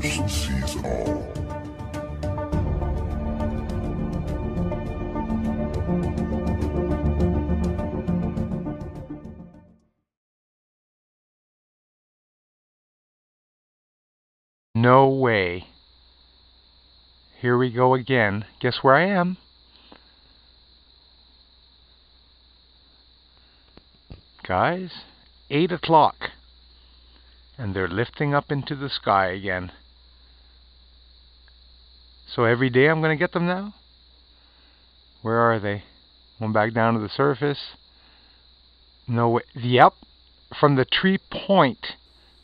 Bruce sees all. No way. Here we go again. Guess where I am? Guys, 8 o'clock. And they're lifting up into the sky again. So every day I'm going to get them now? Where are they? Going back down to the surface. No way. Yep. From the tree point.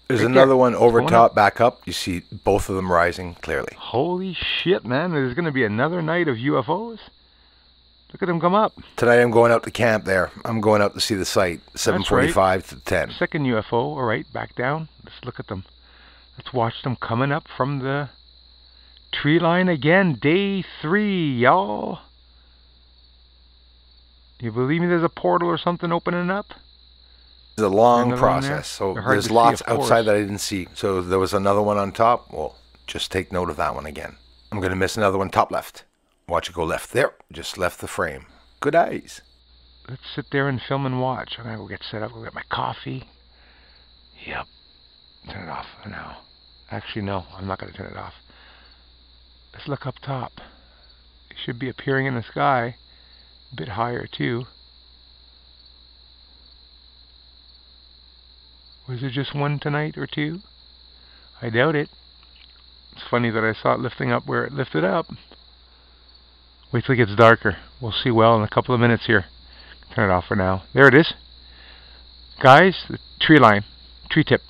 There's right another there. One over going top, up. Back up. You see both of them rising clearly. Holy shit, man. There's going to be another night of UFOs. Look at them come up. Tonight I'm going out to camp there. I'm going out to see the site, 7:45 right. to 10. Second UFO, all right, back down. Let's look at them. Let's watch them coming up from the tree line again. Day 3, y'all. You believe me there's a portal or something opening up? It's a long process. So there's lots outside that I didn't see. So there was another one on top. Well, just take note of that one again. I'm going to miss another one top left. Watch it go left there. Just left the frame. Good eyes. Let's sit there and film and watch. I'm going to go get set up. Go get my coffee. Yep. Turn it off for now. Actually, no. I'm not going to turn it off. Let's look up top. It should be appearing in the sky. A bit higher, too. Was there just one tonight or two? I doubt it. It's funny that I saw it lifting up where it lifted up. Wait till it gets darker. We'll see well in a couple of minutes here. Turn it off for now. There it is. Guys, the tree line, tree tip.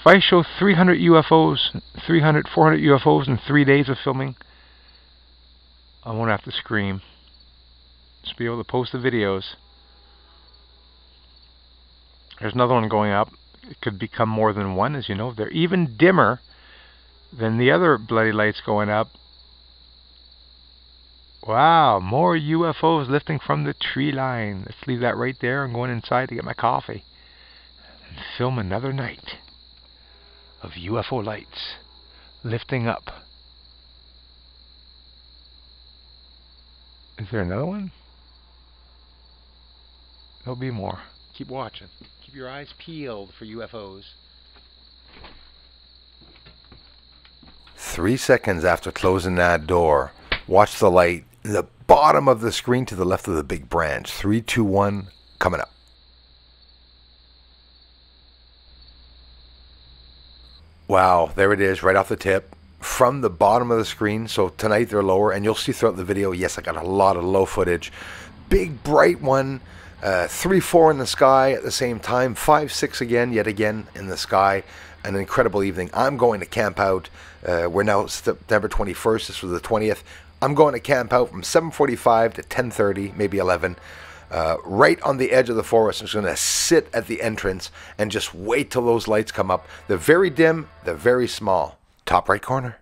If I show 300 UFOs, 400 UFOs in 3 days of filming, I won't have to scream. Just be able to post the videos. There's another one going up. It could become more than one, as you know. They're even dimmer than the other bloody lights going up. Wow, more UFOs lifting from the tree line. Let's leave that right there. I'm going inside to get my coffee and film another night of UFO lights lifting up. Is there another one? There'll be more. Keep watching. Keep your eyes peeled for UFOs. 3 seconds after closing that door, watch the light in the bottom of the screen to the left of the big branch. 3, 2, 1, coming up. Wow, there it is, right off the tip. From the bottom of the screen, so tonight they're lower, and you'll see throughout the video, yes, I got a lot of low footage. Big, bright one, 3, 4 in the sky at the same time, 5, 6 again, yet again in the sky. An incredible evening. I'm going to camp out. We're now September 21st. This was the 20th. I'm going to camp out from 7:45 to 10:30, maybe 11, right on the edge of the forest. I'm just going to sit at the entrance and just wait till those lights come up. They're very dim. They're very small. Top right corner.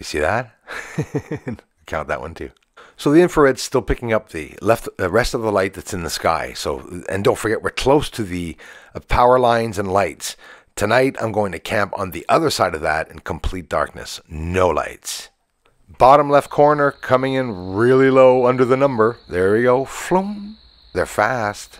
You see that? Count that one too. So the infrared's still picking up the rest of the light that's in the sky. So, and don't forget, we're close to the power lines and lights. Tonight, I'm going to camp on the other side of that in complete darkness. No lights. Bottom left corner, coming in really low under the number. There we go. Floom. They're fast.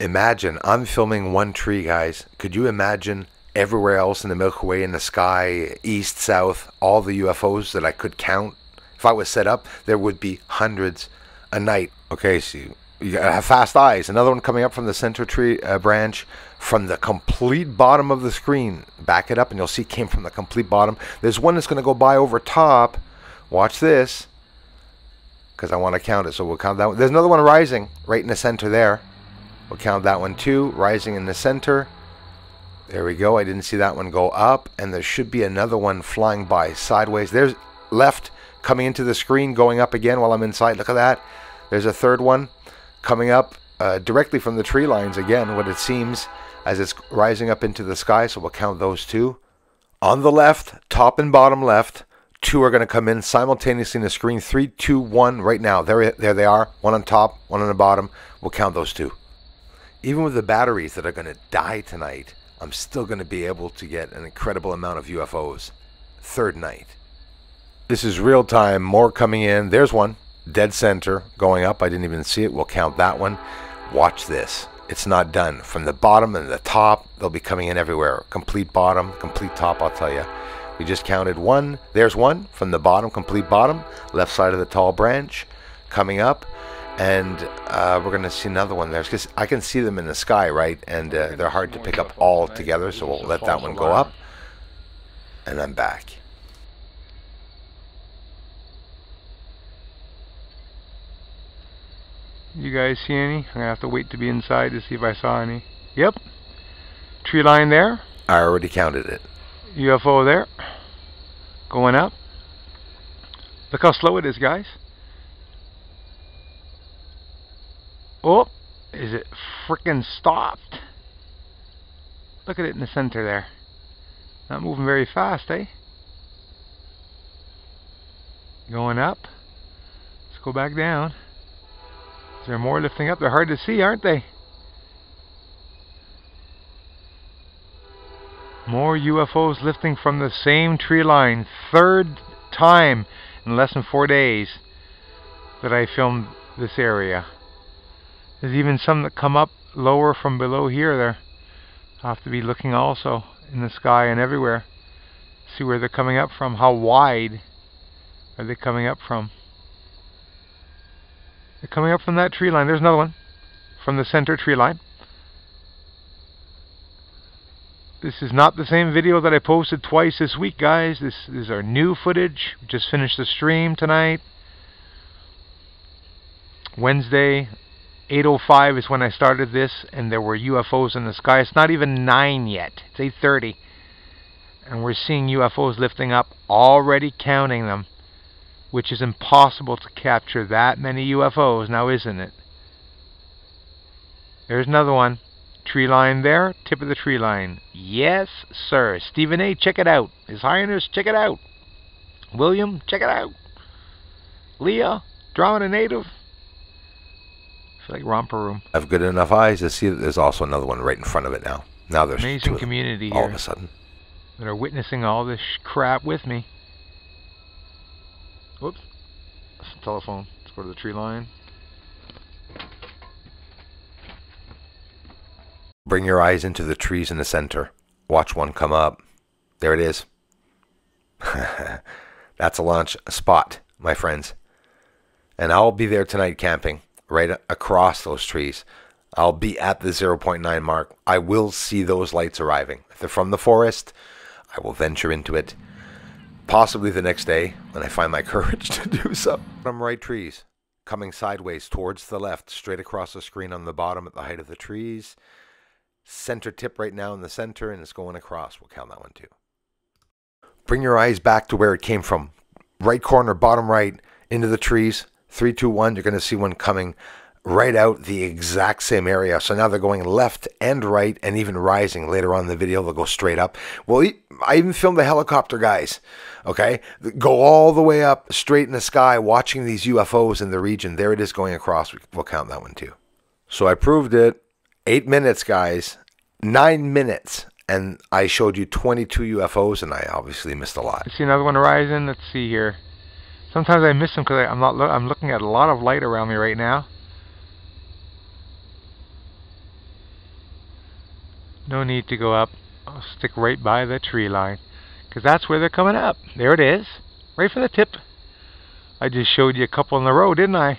Imagine, I'm filming one tree, guys. Could you imagine everywhere else in the Milky Way, in the sky, east, south, all the UFOs that I could count? If I was set up, there would be hundreds a night. Okay, so you gotta have fast eyes. Another one coming up from the center tree branch. From the complete bottom of the screen, back it up and you'll see it came from the complete bottom. There's one that's going to go by over top. Watch this, because I want to count it, so we'll count that one. There's another one rising right in the center there. We'll count that one too, rising in the center. There we go. I didn't see that one go up, and there should be another one flying by sideways. There's left coming into the screen, going up again while I'm inside. Look at that. There's a third one coming up directly from the tree lines again, what it seems, as it's rising up into the sky, so we'll count those two. On the left, top and bottom left, two are going to come in simultaneously in the screen. 3, 2, 1 right now. There they are. One on top, one on the bottom. We'll count those two. Even with the batteries that are going to die tonight, I'm still going to be able to get an incredible amount of UFOs. third night. This is real time, more coming in. There's one, dead center, going up. I didn't even see it. We'll count that one. Watch this. It's not done. From the bottom and the top, they'll be coming in everywhere. Complete bottom, complete top, I'll tell you. We just counted one. There's one from the bottom, complete bottom, left side of the tall branch, coming up. And we're going to see another one there. Because I can see them in the sky, right? And they're hard to pick up all together, so we'll let that one go up. And I'm back. You guys see any? I'm going to have to wait to be inside to see if I saw any. Yep. Tree line there. I already counted it. UFO there. Going up. Look how slow it is, guys. Oh, is it frickin' stopped? Look at it in the center there. Not moving very fast, eh? Going up. Let's go back down. Is there more lifting up? They're hard to see, aren't they? More UFOs lifting from the same tree line. Third time in less than 4 days that I filmed this area. There's even some that come up lower from below here. There, I'll have to be looking also in the sky and everywhere. See where they're coming up from. How wide are they coming up from? They're coming up from that tree line. There's another one from the center tree line. This is not the same video that I posted twice this week, guys. This is our new footage. We just finished the stream tonight. Wednesday. 8:05 is when I started this, and there were UFOs in the sky. It's not even 9 yet. It's 8:30. And we're seeing UFOs lifting up, already counting them, which is impossible to capture that many UFOs now, isn't it? There's another one. Tree line there, tip of the tree line. Yes, sir. Stephen A., check it out. His Highness, check it out. William, check it out. Leah, drawing a native. It's like romper room. I have good enough eyes to see that there's also another one right in front of it now. Now there's amazing community here all of a sudden that are witnessing all this crap with me. Whoops, that's the telephone. Let's go to the tree line. Bring your eyes into the trees in the center. Watch one come up. There it is. That's a launch spot, my friends. And I'll be there tonight camping. Right across those trees. I'll be at the 0.9 mark. I will see those lights arriving. If they're from the forest, I will venture into it. Possibly the next day when I find my courage to do so. Bottom right trees coming sideways towards the left, straight across the screen on the bottom at the height of the trees. Center tip right now in the center, and it's going across. We'll count that one too. Bring your eyes back to where it came from. Right corner, bottom right, into the trees. 3, 2, 1, you're going to see one coming right out the exact same area. So now they're going left and right and even rising. Later on in the video, they'll go straight up. Well, I even filmed the helicopter, guys. Okay? Go all the way up, straight in the sky, watching these UFOs in the region. There it is going across. We'll count that one too. So I proved it. 8 minutes, guys. 9 minutes. And I showed you 22 UFOs, and I obviously missed a lot. I see another one rising. Let's see here. Sometimes I miss them because I'm looking at a lot of light around me right now. No need to go up. I'll stick right by the tree line because that's where they're coming up. There it is. Right for the tip. I just showed you a couple in a row, didn't I?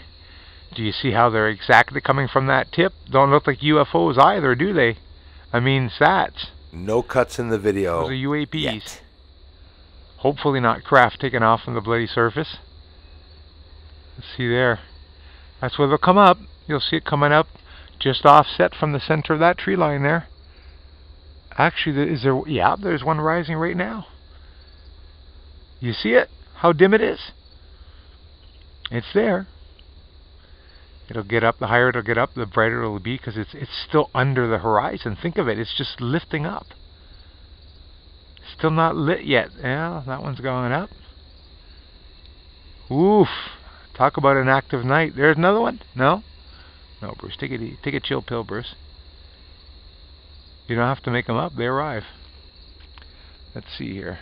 Do you see how they're exactly coming from that tip? Don't look like UFOs either, do they? I mean, sats. No cuts in the video. Those are UAPs. Yet. Hopefully not craft taking off from the bloody surface. Let's see there. That's where they'll come up. You'll see it coming up just offset from the center of that tree line there. Actually, yeah, there's one rising right now. You see it? How dim it is? It's there. It'll get up. The higher it'll get up, the brighter it'll be because it's still under the horizon. Think of it. It's just lifting up. Still not lit yet. Yeah, that one's going up. Oof. Talk about an active night. There's another one? No? No, Bruce. Take a chill pill, Bruce. You don't have to make them up. They arrive. Let's see here.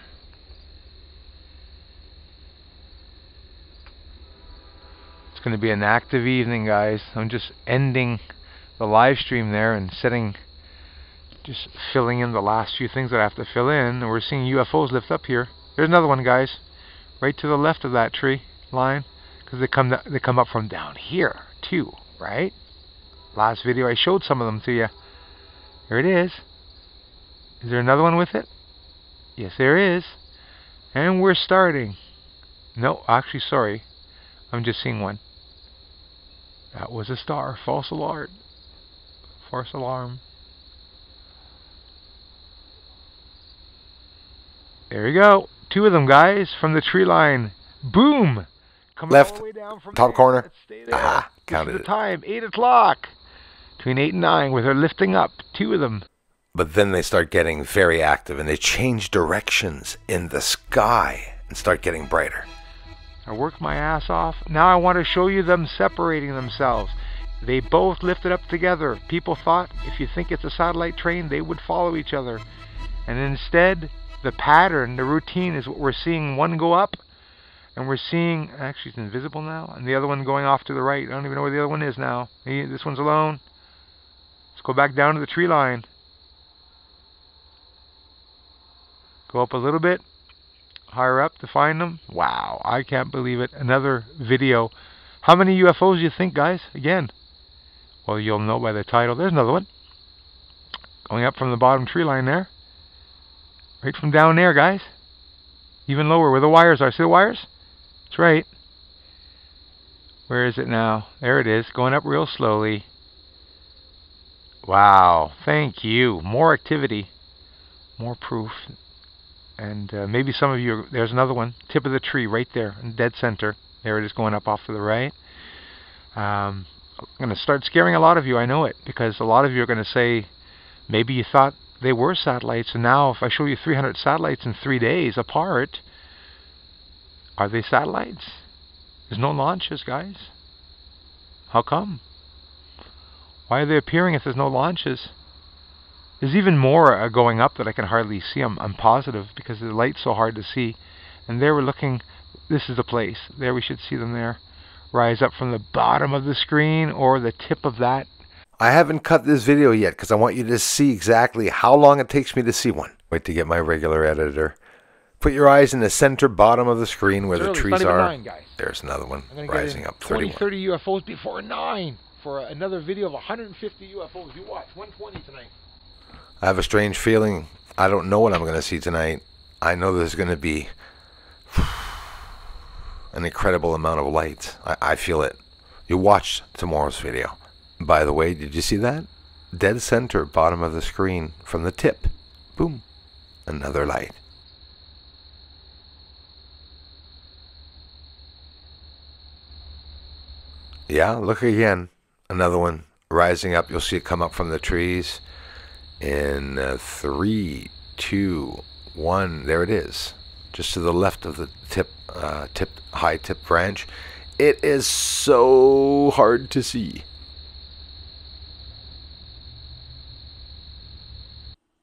It's going to be an active evening, guys. I'm just ending the live stream there and setting, just filling in the last few things that I have to fill in. And we're seeing UFOs lift up here. There's another one, guys, right to the left of that tree line, because they come up from down here too, right? Last video I showed some of them to you. There it is. Is there another one with it? Yes, there is. And we're starting. No, actually, sorry. I'm just seeing one. That was a star. False alarm. False alarm. There you go. Two of them, guys, from the tree line. Boom! Coming left, all the way down from top there. Corner. Ah, counted the time, 8 o'clock. Between 8 and 9, with her lifting up. Two of them. But then they start getting very active, and they change directions in the sky and start getting brighter. I worked my ass off. Now I want to show you them separating themselves. They both lifted up together. People thought if you think it's a satellite train, they would follow each other. And instead, the pattern, the routine is what we're seeing. One go up, and we're seeing, actually it's invisible now, and the other one going off to the right. I don't even know where the other one is now. This one's alone. Let's go back down to the tree line. Go up a little bit, higher up to find them. Wow, I can't believe it. Another video. How many UFOs do you think, guys? Again, well, you'll know by the title. There's another one. Going up from the bottom tree line there. Right from down there, guys. Even lower where the wires are. See the wires? That's right. Where is it now? There it is. Going up real slowly. Wow. Thank you. More activity. More proof. And maybe some of you, there's another one, tip of the tree right there, in dead center. There it is going up off to the right. I'm going to start scaring a lot of you, I know it, because a lot of you are going to say, maybe you thought they were satellites, and now if I show you 300 satellites in 3 days apart, are they satellites? There's no launches, guys. How come? Why are they appearing if there's no launches? There's even more going up that I can hardly see. I'm positive because the light's so hard to see. And there we're looking. This is the place. There we should see them there. Rise up from the bottom of the screen or the tip of that. I haven't cut this video yet because I want you to see exactly how long it takes me to see one. Wait to get my regular editor. Put your eyes in the center bottom of the screen where the trees are. 9, guys. There's another one rising up. 30 UFOs before 9 for another video of 150 UFOs. You watch 120 tonight. I have a strange feeling. I don't know what I'm going to see tonight. I know there's going to be an incredible amount of light. I feel it. You watch tomorrow's video. By the way, did you see that? Dead center, bottom of the screen, from the tip. Boom. Another light. Yeah, look again. Another one rising up. You'll see it come up from the trees. In 3, 2, 1, there it is, just to the left of the tip, high tip branch. It is so hard to see.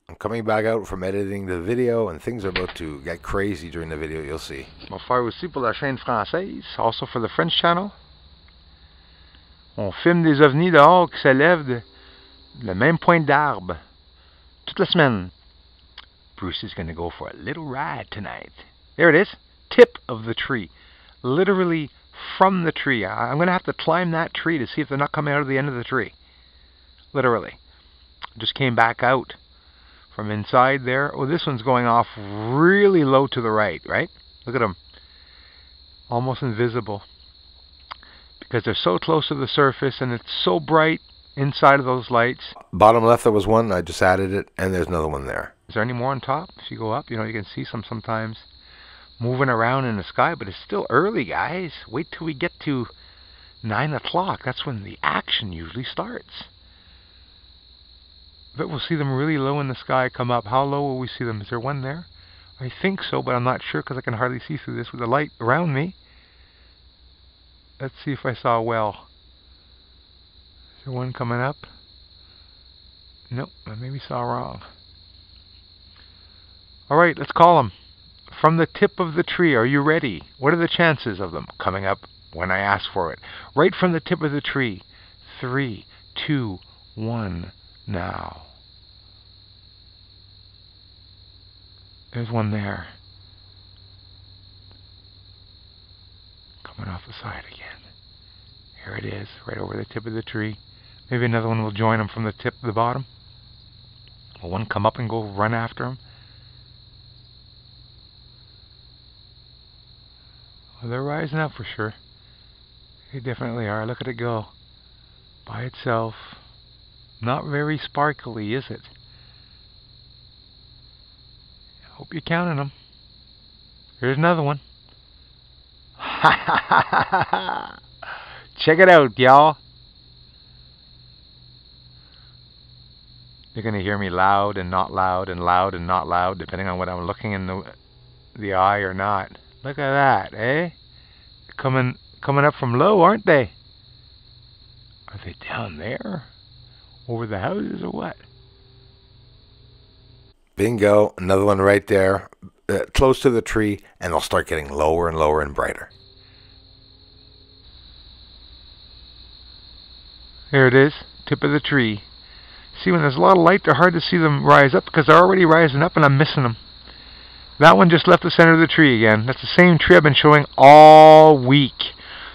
I'm coming back out from editing the video, and things are about to get crazy during the video. You'll see. On fait aussi pour la chaîne française, also for the French channel. On filme des ovnis dehors qui s'élèvent de le même point d'arbre. Toute la semaine. Bruce is going to go for a little ride tonight. There it is. Tip of the tree. Literally from the tree. I'm going to have to climb that tree to see if they're not coming out of the end of the tree. Literally. Just came back out from inside there. Oh, this one's going off really low to the right, right? Look at them. Almost invisible. Because they're so close to the surface and it's so bright inside of those lights. Bottom left there was one. I just added it, and there's another one there. Is there any more on top? If you go up, you know, you can see some sometimes moving around in the sky, but it's still early, guys. Wait till we get to 9 o'clock. That's when the action usually starts. But we'll see them really low in the sky come up. How low will we see them? Is there one there? I think so, but I'm not sure because I can hardly see through this with the light around me. Let's see if I saw a well. Is there one coming up? Nope, I maybe saw wrong. Alright, let's call them. From the tip of the tree, are you ready? What are the chances of them coming up? when I ask for it. Right from the tip of the tree. 3, 2, 1, now. There's one there. Coming off the side again. Here it is, right over the tip of the tree. Maybe another one will join them from the tip to the bottom. Will one come up and go run after him? Well, they're rising up for sure. They definitely are. Look at it go. By itself. Not very sparkly, is it? I hope you're counting them. Here's another one. Ha ha ha ha ha! Check it out, y'all. You're going to hear me loud and not loud and loud and not loud, depending on what I'm looking in the eye or not. Look at that, eh? Coming up from low, aren't they? Are they down there? Over the houses or what? Bingo, another one right there, close to the tree, and they'll start getting lower and lower and brighter. There it is, tip of the tree. See, when there's a lot of light, they're hard to see them rise up because they're already rising up and I'm missing them. That one just left the center of the tree again. That's the same tree I've been showing all week.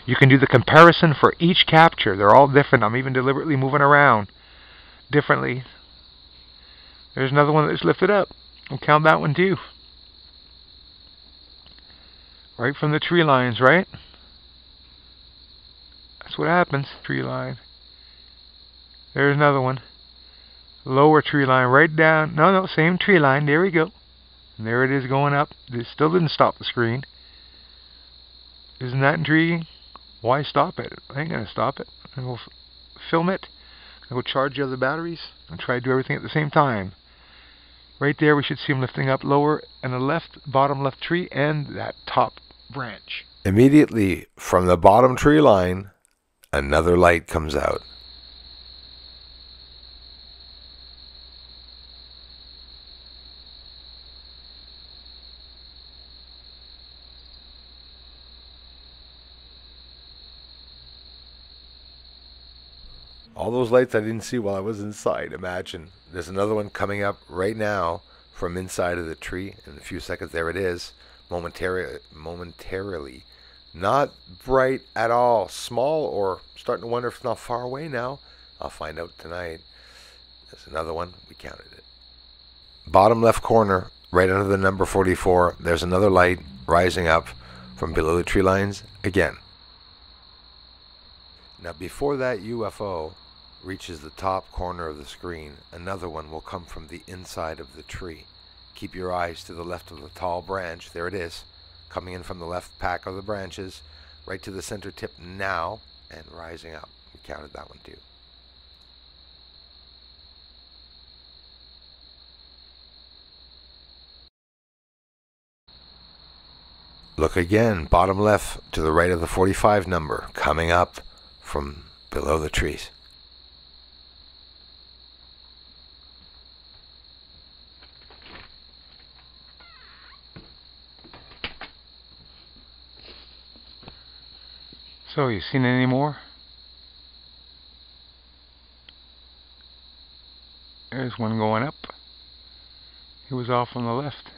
You can do the comparison for each capture. They're all different. I'm even deliberately moving around differently. There's another one that's lifted up. We'll count that one too. Right from the tree lines, right? That's what happens. Tree line. There's another one. Lower tree line, right down. No, same tree line. There we go. And there it is going up. It still didn't stop the screen. Isn't that intriguing? Why stop it? I ain't going to stop it. I'm going to film it. I'm going to charge the other batteries and try to do everything at the same time. Right there we should see them lifting up lower and the left, bottom left tree and that top branch. Immediately from the bottom tree line, another light comes out. All those lights I didn't see while I was inside, imagine. There's another one coming up right now from inside of the tree. In a few seconds, there it is, momentarily. Not bright at all, small, or starting to wonder if it's not far away now. I'll find out tonight. There's another one, we counted it. Bottom left corner, right under the number 44, there's another light rising up from below the tree lines again. Now before that UFO reaches the top corner of the screen, another one will come from the inside of the tree. Keep your eyes to the left of the tall branch. There it is, coming in from the left pack of the branches, right to the center tip now, and rising up. We counted that one too. Look again, bottom left to the right of the 45 number, coming up from below the trees. So, you seen any more? There's one going up. He was off on the left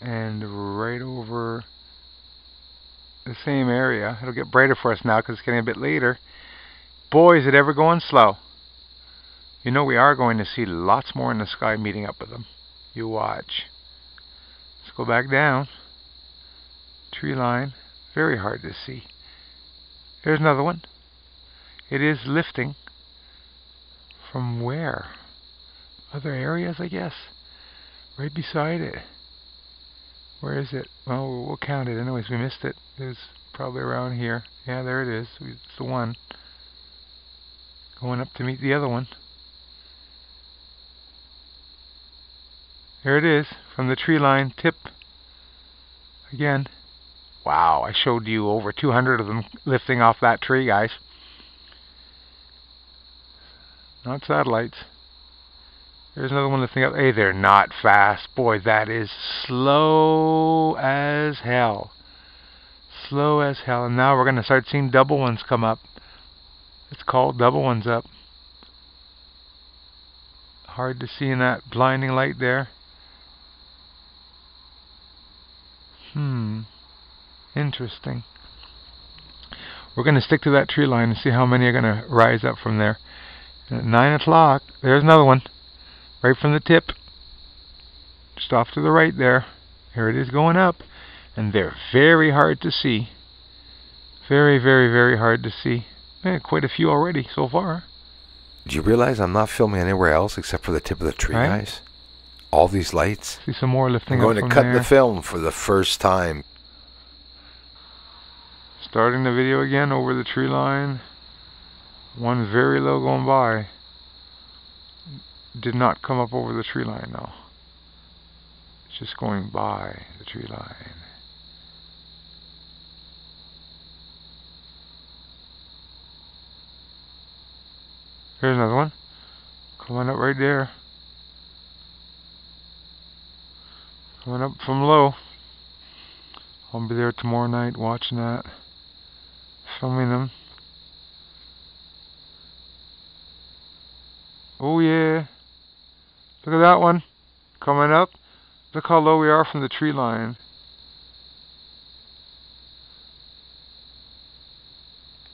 and right over the same area. It'll get brighter for us now because it's getting a bit later. Boy, is it ever going slow. You know, we are going to see lots more in the sky meeting up with them. You watch. Let's go back down. Tree line. Very hard to see. There's another one. It is lifting from where? Other areas, I guess. Right beside it. Where is it? Well, we'll count it. Anyways, we missed it. It's probably around here. Yeah, there it is. It's the one. Going up to meet the other one. There it is, from the tree line tip. Again. Wow, I showed you over 200 of them lifting off that tree, guys. Not satellites. There's another one lifting up. Hey, they're not fast. Boy, that is slow as hell. slow as hell. And now we're going to start seeing double ones come up. It's called double ones up. Hard to see in that blinding light there. Interesting. We're going to stick to that tree line and see how many are going to rise up from there. And at 9 o'clock, there's another one. Right from the tip. Just off to the right there. Here it is going up. And they're very hard to see. Very, very, very hard to see. Man, quite a few already so far. Do you realize I'm not filming anywhere else except for the tip of the tree, guys? All these lights. See some more lifting up from there. I'm going to cut the film for the first time. Starting the video again over the tree line. One very low going by. Did not come up over the tree line now. It's just going by the tree line. Here's another one. Coming up right there. Coming up from low. I'll be there tomorrow night watching that. Filming them. Oh yeah. Look at that one. Coming up. Look how low we are from the tree line.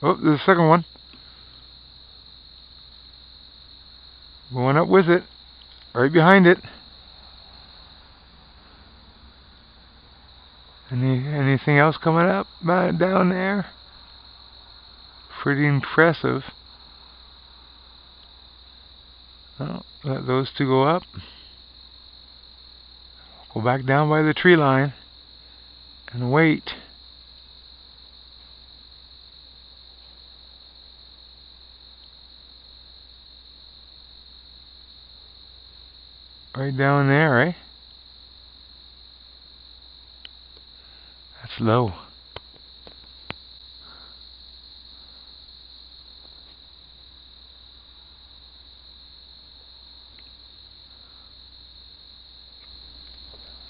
Oh, there's a second one. Going up with it, right behind it. Anything else coming up down there? Pretty impressive. Well, let those two go up. Go back down by the tree line and wait. Right down there, right? That's low.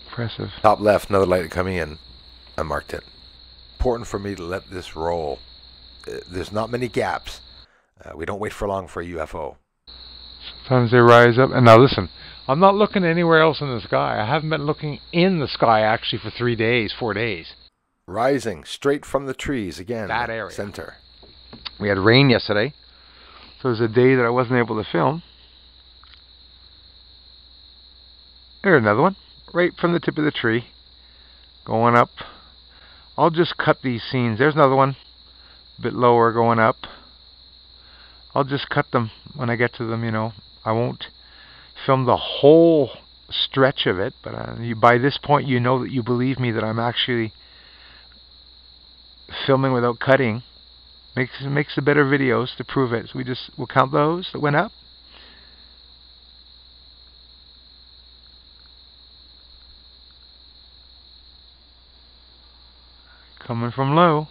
Impressive. Top left, another light coming in. I marked it. Important for me to let this roll. There's not many gaps. We don't wait for long for a UFO. Sometimes they rise up. And now listen, I'm not looking anywhere else in the sky. I haven't been looking in the sky actually for 3 days, 4 days. Rising straight from the trees again. That area. Center. We had rain yesterday, so it was a day that I wasn't able to film. There's another one, right from the tip of the tree, going up. I'll just cut these scenes. There's another one, a bit lower going up. I'll just cut them when I get to them, you know. I won't film the whole stretch of it, but by this point you know that you believe me that I'm actually filming without cutting. Makes the better videos to prove it. So we'll count those that went up. Coming from low.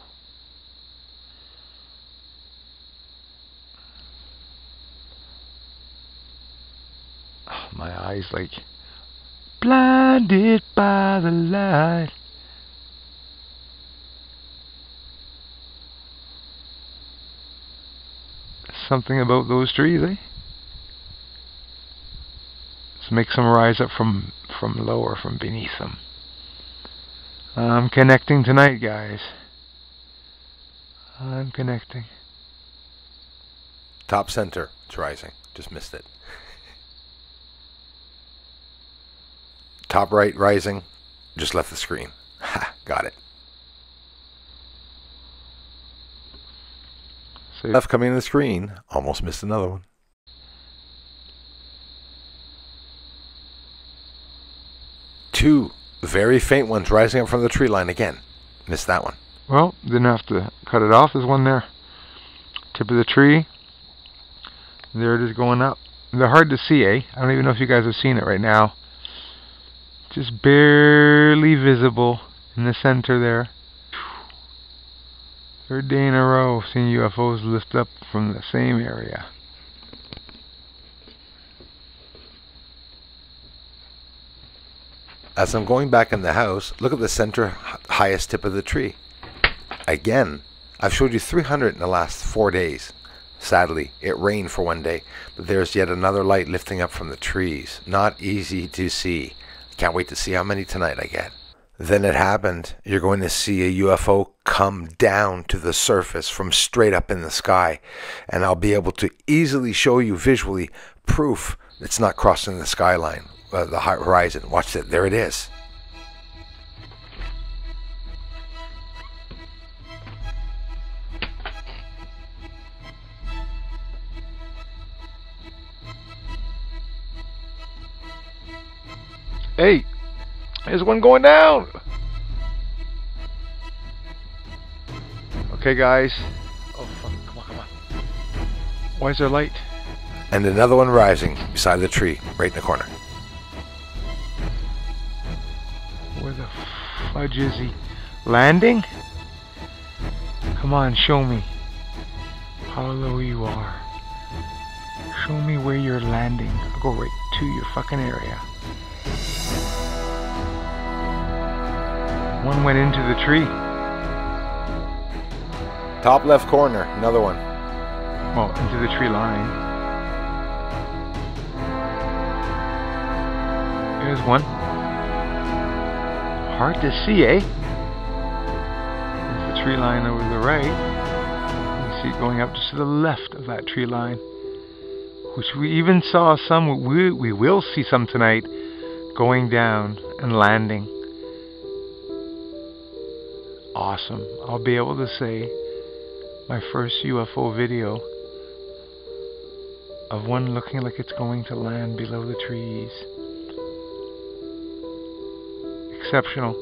My eyes like blinded by the light. Something about those trees, eh? Let's make some rise up from lower, from beneath them. I'm connecting tonight, guys. I'm connecting. Top center. It's rising. Just missed it. Top right, rising. Just left the screen. Ha, got it. So left coming in the screen. Almost missed another one. Two very faint ones rising up from the tree line again. Missed that one. Well, didn't have to cut it off. There's one there. Tip of the tree. There it is going up. They're hard to see, eh? I don't even know if you guys have seen it right now. Just barely visible in the center there. 3rd day in a row seeing UFOs lift up from the same area. As I'm going back in the house, look at the center highest tip of the tree. Again, I've showed you 300 in the last 4 days. Sadly, it rained for one day, but there's yet another light lifting up from the trees. Not easy to see. Can't wait to see how many tonight I get. Then it happened. You're going to see a UFO come down to the surface from straight up in the sky, and I'll be able to easily show you visually proof it's not crossing the skyline, the horizon. Watch that. There it is. Hey, there's one going down. Okay, guys. Oh, fuck. Come on, come on. Why is there light? And another one rising beside the tree, right in the corner. Where the fudge is he? Landing? Come on, show me how low you are. Show me where you're landing. I'll go right to your fucking area. One went into the tree. Top left corner, another one. Well, into the tree line. There's one. Hard to see, eh? There's the tree line over to the right. You see it going up just to the left of that tree line. Which we even saw some, we will see some tonight, going down and landing. Awesome. I'll be able to say my first UFO video of one looking like it's going to land below the trees. Exceptional.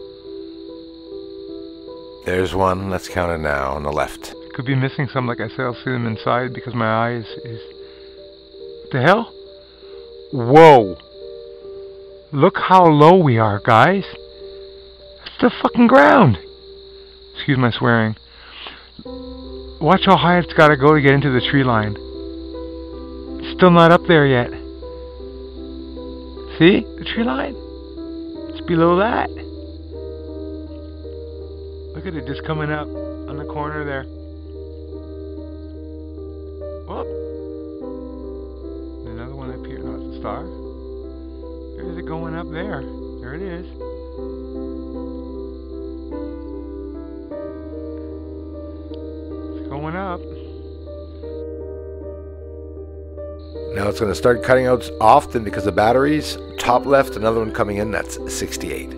There's one. Let's count it now on the left. Could be missing some, like I said. I'll see them inside because my eye is What the hell? Whoa! Look how low we are, guys. It's the fucking ground. Excuse my swearing. Watch how high it's got to go to get into the tree line. It's still not up there yet. See? The tree line? It's below that. Look at it just coming up on the corner there. Whoop! Another one up here, no, it's a star. There is it going up there. There it is. It's going up. Now it's going to start cutting out often because of batteries. Top left, another one coming in, that's 68.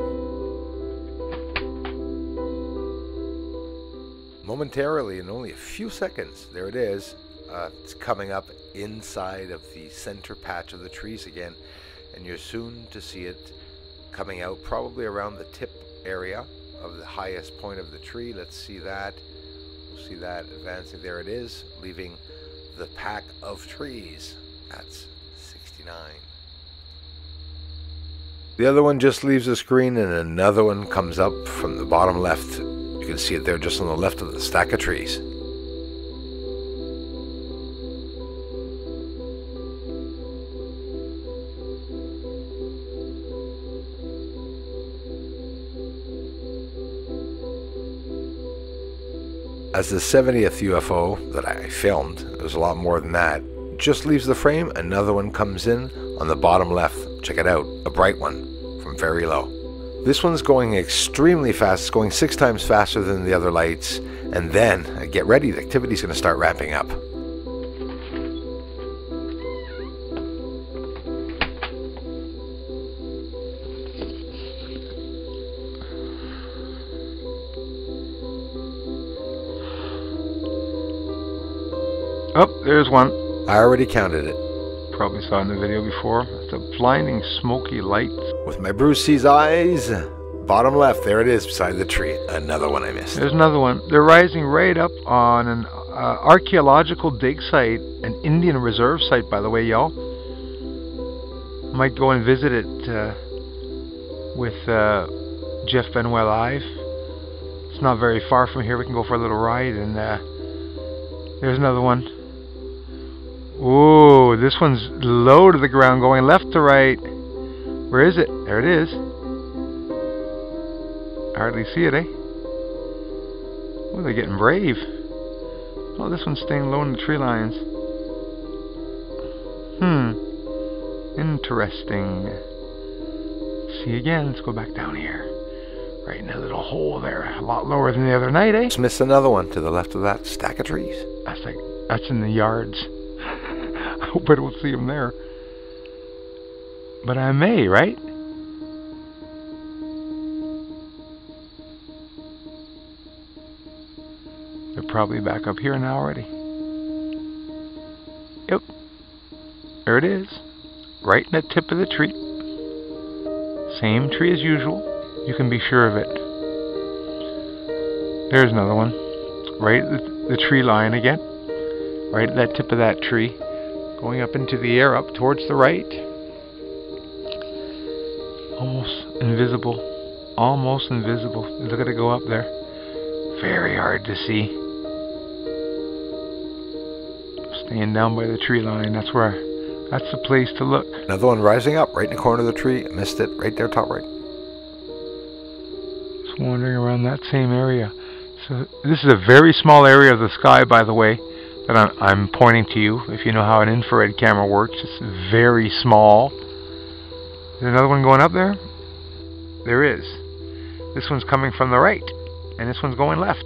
Momentarily, in only a few seconds, there it is. It's coming up inside of the center patch of the trees again, and you're soon to see it coming out probably around the tip area of the highest point of the tree. Let's see that. We'll see that advancing. There it is, leaving the pack of trees. That's 69. The other one just leaves the screen, and another one comes up from the bottom left. You can see it there just on the left of the stack of trees. As the 70th UFO that I filmed, it was a lot more than that, just leaves the frame, another one comes in on the bottom left. Check it out, a bright one from very low. This one's going extremely fast. It's going 6 times faster than the other lights. And then, get ready, the activity's going to start ramping up. Oh, there's one. I already counted it. Probably saw it in the video before. It's a blinding smoky light. With my Bruce's eyes, bottom left, there it is beside the tree. Another one I missed. There's another one. They're rising right up on an archaeological dig site, an Indian reserve site, by the way, y'all. Might go and visit it with Jeff Benoit Live. It's not very far from here. We can go for a little ride, and there's another one. Ooh, this one's low to the ground, going left to right. Where is it? There it is. I hardly see it, eh? Oh, they're getting brave. Oh, this one's staying low in the tree lines. Interesting. See again, let's go back down here. Right in a little hole there, a lot lower than the other night, eh? Just missed another one to the left of that stack of trees. That's like, that's in the yards. I hope I don't see them there. But I may, right? They're probably back up here now already. Yep. There it is. Right in the tip of the tree. Same tree as usual. You can be sure of it. There's another one. Right at the tree line again. Right at that tip of that tree. Going up into the air, up towards the right. Almost invisible. Almost invisible. Look at it go up there. Very hard to see. Staying down by the tree line. That's where, that's the place to look. Another one rising up right in the corner of the tree. I missed it. Right there, top right. Just wandering around that same area. So this is a very small area of the sky, by the way, that I'm pointing to you. If you know how an infrared camera works, it's very small. There's another one going up there. There is. This one's coming from the right, and this one's going left.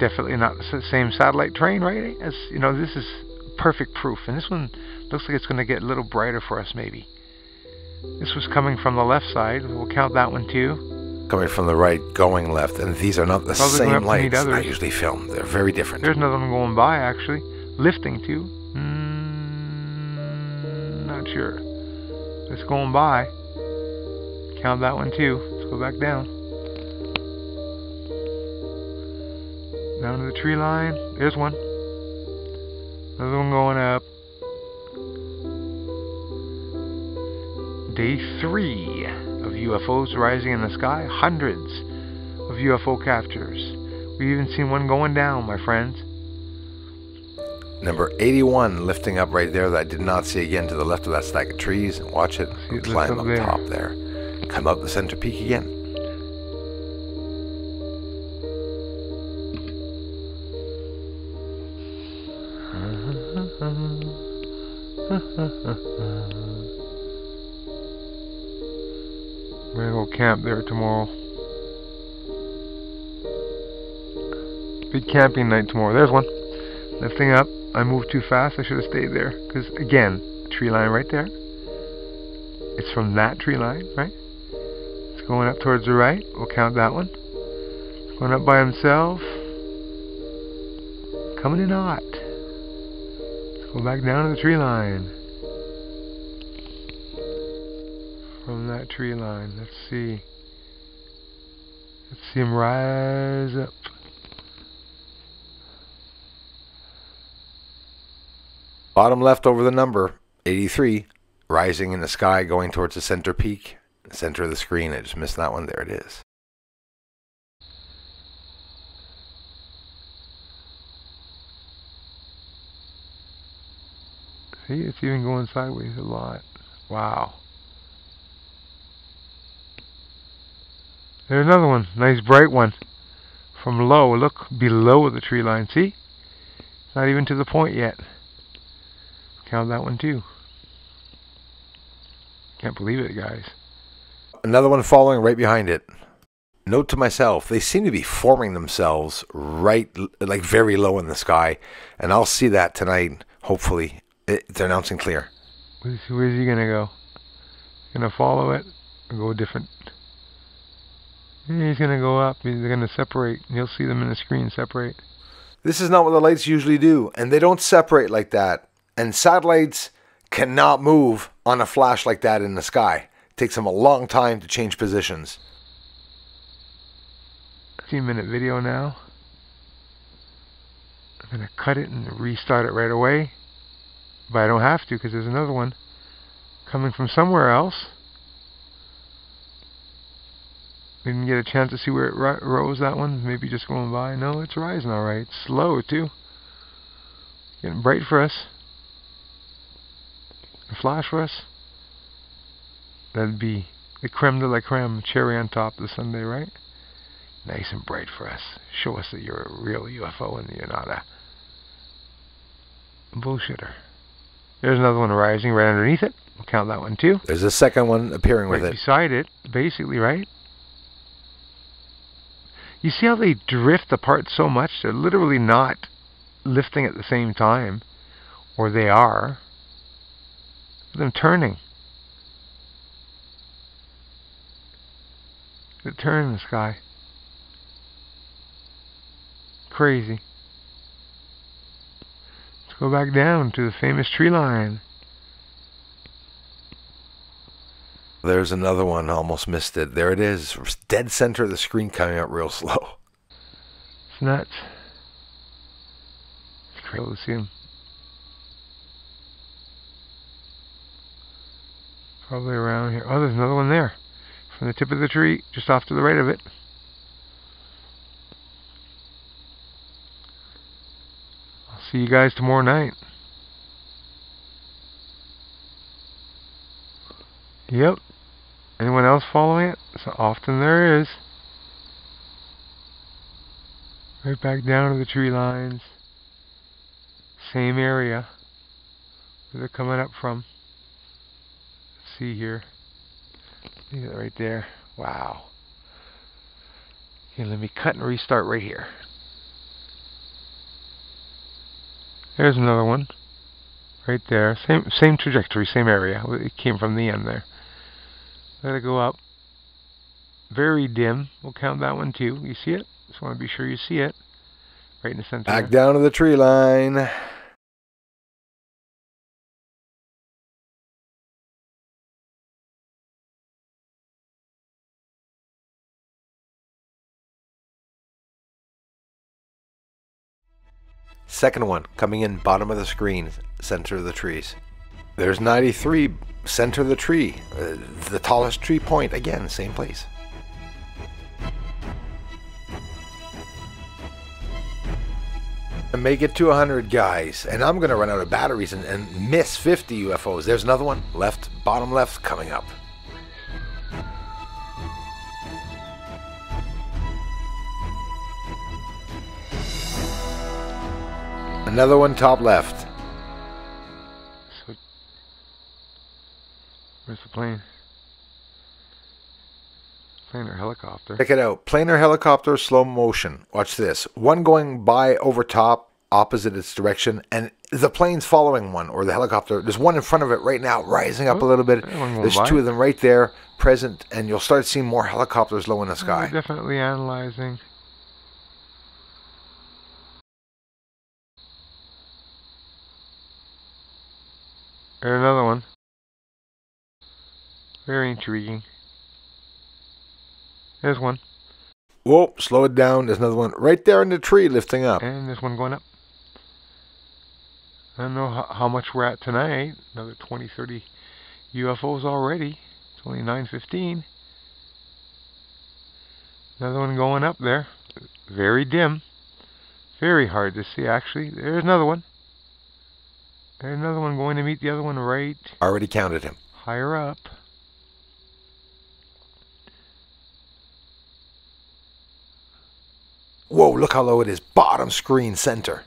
Definitely not the same satellite train, right? As you know, this is perfect proof. And this one looks like it's going to get a little brighter for us, maybe. This was coming from the left side. We'll count that one too. Coming from the right, going left, and these are not the same lights I usually film. They're very different. There's another one going by, actually, lifting too. Not sure. It's going by. Count that one too. Let's go back down. Down to the tree line. There's one. Another one going up. Day 3 of UFOs rising in the sky. Hundreds of UFO captures. We've even seen one going down, my friends. Number 81 lifting up right there that I did not see again to the left of that stack of trees. And watch it climb up top there. Come up the center peak again. We're going to go camp there tomorrow. Big camping night tomorrow. There's one. Lifting up. I moved too fast. I should have stayed there. Because, again, tree line right there. It's from that tree line, right? It's going up towards the right. We'll count that one. It's going up by himself. Coming in hot. Let's go back down to the tree line. From that tree line. Let's see. Let's see him rise up. Bottom left over the number, 83, rising in the sky, going towards the center peak, center of the screen. I just missed that one. There it is. See, it's even going sideways a lot. Wow. There's another one, nice bright one. From low, look below the tree line, see? Not even to the point yet. Count that one too. Can't believe it, guys. Another one following right behind it. Note to myself, they seem to be forming themselves right, like very low in the sky, and I'll see that tonight. Hopefully, it's announcing clear. Where's he gonna go? Gonna follow it or go different? He's gonna go up. They're gonna separate. You'll see them in the screen separate. This is not what the lights usually do, and they don't separate like that. And satellites cannot move on a flash like that in the sky. It takes them a long time to change positions. 15-minute video now. I'm going to cut it and restart it right away. But I don't have to because there's another one coming from somewhere else. We didn't get a chance to see where it rose, that one. Maybe just going by. No, it's rising all right. It's slow, too. Getting bright for us. Flash for us. That'd be the creme de la creme, cherry on top this Sunday, right? nice and bright for us. Show us that you're a real UFO and you're not a bullshitter. There's another one rising right underneath it. We'll count that one too. There's a second one appearing right with it. Beside it, basically, right? You see how they drift apart so much? They're literally not lifting at the same time. Or they are. Look at them turning. They're turning in the sky. Crazy. Let's go back down to the famous tree line. There's another one. Almost missed it. There it is. Dead center of the screen, coming out real slow. It's nuts. It's crazy to see him. Probably around here. Oh, there's another one there. From the tip of the tree, just off to the right of it. I'll see you guys tomorrow night. Yep. Anyone else following it? So often there is. Right back down to the tree lines. Same area where they're coming up from. Let's see here. Leave it right there. Wow. Okay, let me cut and restart right here. There's another one. Right there. Same trajectory, same area. It came from the end there. Let it go up. Very dim. We'll count that one too. You see it? Just want to be sure you see it. Right in the center. Back down to the tree line. Second one, coming in bottom of the screen, center of the trees. There's 93, center of the tree, the tallest tree point, again, same place. And make it to 100, guys, and I'm going to run out of batteries and miss 50 UFOs. There's another one, left, bottom left, coming up. Another one top left. So, where's the plane? Plane or helicopter? Check it out. Plane or helicopter, slow motion. Watch this. One going by over top, opposite its direction, and the plane's following one, or the helicopter. There's one in front of it right now, rising up a little bit. There's two of them right there, present, and you'll start seeing more helicopters low in the sky. We're definitely analyzing. There's another one. Very intriguing. There's one. Whoa, slow it down. There's another one right there in the tree lifting up. And there's one going up. I don't know how much we're at tonight. Another 20, 30 UFOs already. It's only 9:15. Another one going up there. Very dim. Very hard to see, actually. There's another one. There's another one going to meet the other one right... Already counted him. Higher up. Whoa, look how low it is. Bottom screen, center.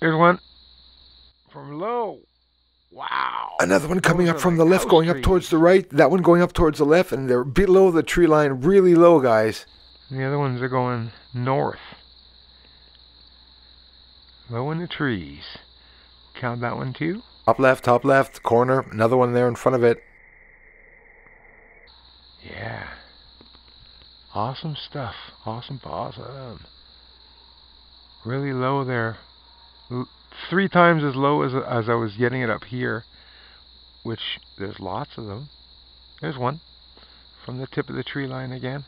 There's one. From low. Wow. Another one coming up from the left, going up towards the right. That one going up towards the left, and they're below the tree line. Really low, guys. And the other ones are going north. Low in the trees. Count that one too. Top left, corner. Another one there in front of it. Yeah. Awesome stuff. Awesome, awesome. Really low there. Three times as low as I was getting it up here, which there's lots of them. There's one. From the tip of the tree line again.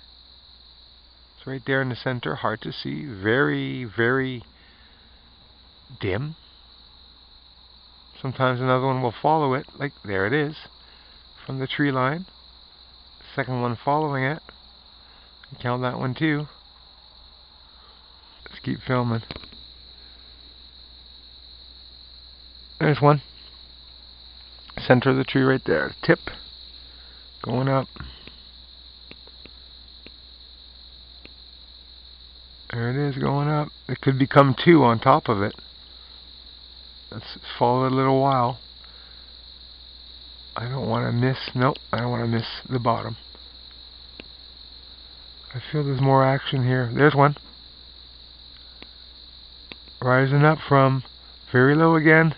It's right there in the center. Hard to see. Very, very... dim. Sometimes another one will follow it, like there it is, from the tree line. Second one following it. Count that one too. Let's keep filming. There's one. Center of the tree right there. Tip. Going up. There it is going up. It could become two on top of it. Let's follow it a little while. I don't want to miss, nope, I don't want to miss the bottom. I feel there's more action here. There's one. Rising up from very low again.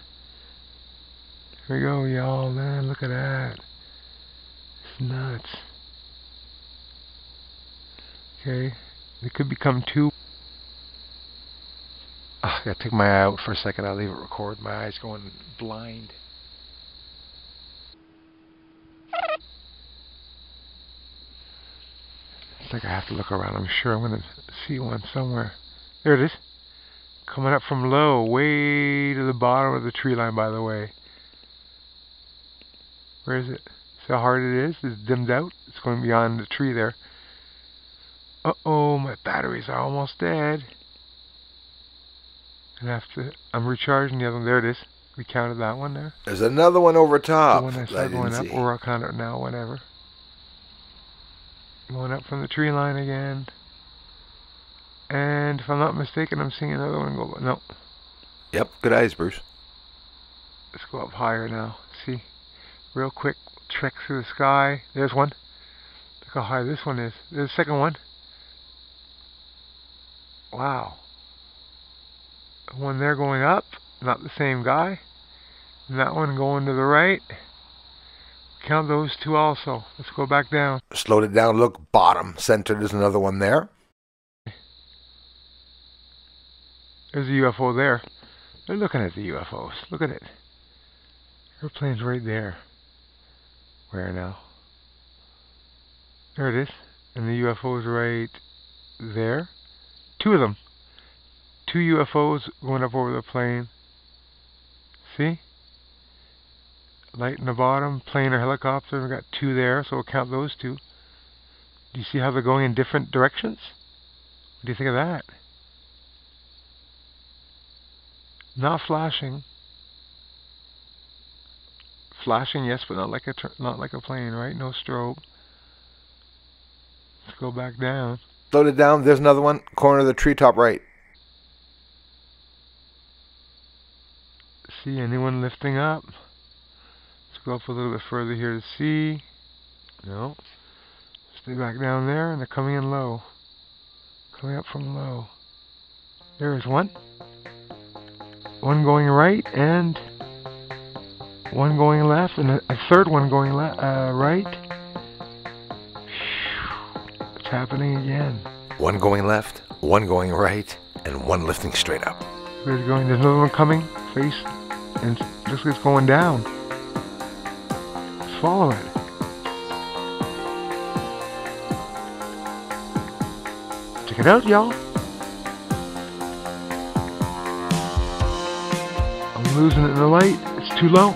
Here we go, y'all. Man, look at that. It's nuts. Okay, it could become two. I gotta take my eye out for a second. I'll leave it record. My eye's going blind. It's like I have to look around. I'm sure I'm gonna see one somewhere. There it is. Coming up from low, way to the bottom of the tree line, by the way. Where is it? See how hard it is? It's dimmed out. It's going beyond the tree there. Uh-oh, my batteries are almost dead. And I'm recharging the other one. There it is. We counted that one there. There's another one over top. The one I saw going up, or I'll count it now, whatever. Going up from the tree line again. And if I'm not mistaken, I'm seeing another one go. No. Yep, good eyes, Bruce. Let's go up higher now. See? Real quick trek through the sky. There's one. Look how high this one is. There's the second one. Wow. The one there going up, not the same guy. And that one going to the right. Count those two also. Let's go back down. Slowed it down. Look, bottom center. There's another one there. There's a UFO there. They're looking at the UFOs. Look at it. Airplane's right there. Where now? There it is. And the UFO's right there. Two of them. Two UFOs going up over the plane. See? Light in the bottom, plane or helicopter. We got two there, so we'll count those two. Do you see how they're going in different directions? What do you think of that? Not flashing. Flashing, yes, but not like a plane, right? No strobe. Let's go back down. Load it down. There's another one. Corner of the treetop, right. See anyone lifting up? Go up a little bit further here to see. No. Stay back down there, and they're coming in low. Coming up from low. There is one. One going right, and one going left, and a third one going right. It's happening again. One going left, one going right, and one lifting straight up. There's another one coming, face, and this is going down. Follow it. Check it out, y'all. I'm losing it in the light. It's too low.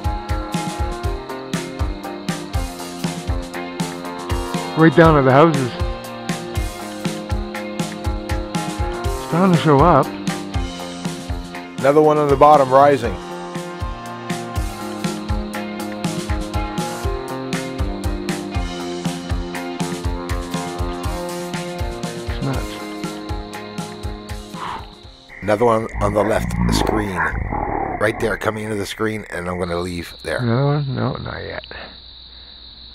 Right down to the houses. It's bound to show up. Another one on the bottom, rising. Another one on the left, the screen. Right there, coming into the screen, and I'm going to leave there. No, no, not yet.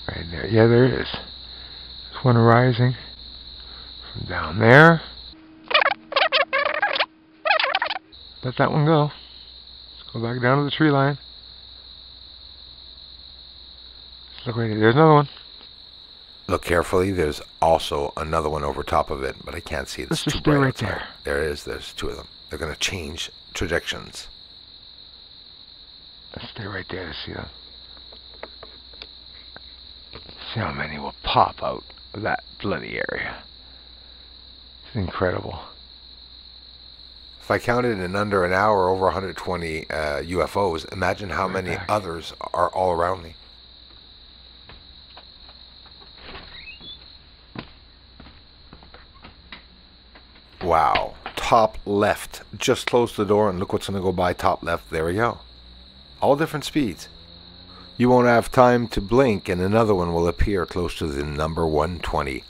Right there. Yeah, there it is. There's one rising from down there. Let that one go. Let's go back down to the tree line. Let's look right here. There's another one. Look carefully, there's also another one over top of it, but I can't see it. It's too bright right there. There it is, there's two of them. They're going to change trajections. Let's stay right there to see them. See how many will pop out of that bloody area. It's incredible. If I counted in under an hour, over 120 UFOs, imagine how many others are all around me. Wow, top left, just close the door and look what's going to go by top left. There we go. All different speeds. You won't have time to blink and another one will appear close to the number 125.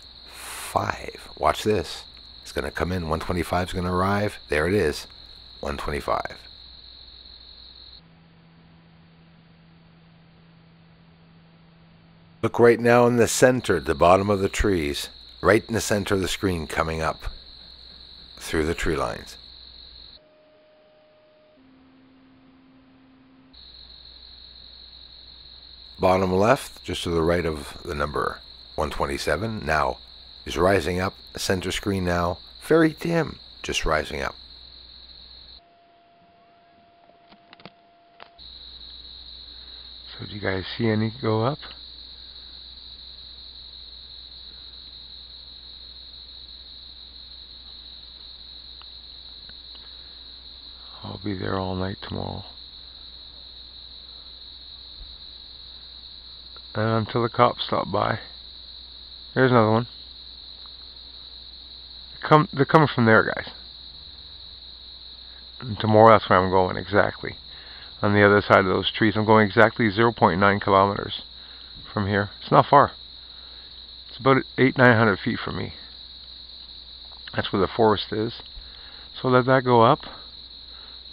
Watch this. It's It's going to come in. 125 is going to arrive. There it is. 125. Look right now in the center, the bottom of the trees. Right in the center of the screen coming up through the tree lines. Bottom left, just to the right of the number 127, now is rising up, center screen now, very dim, just rising up. So do you guys see any go up? I'll be there all night tomorrow. And until the cops stop by. There's another one. They're coming from there, guys. And tomorrow, that's where I'm going, exactly. On the other side of ththose trees. I'm going exactly 0.9 kilometers from here. It's not far. It's about 800-900 feet from me. That's where the forest is. So let that go up.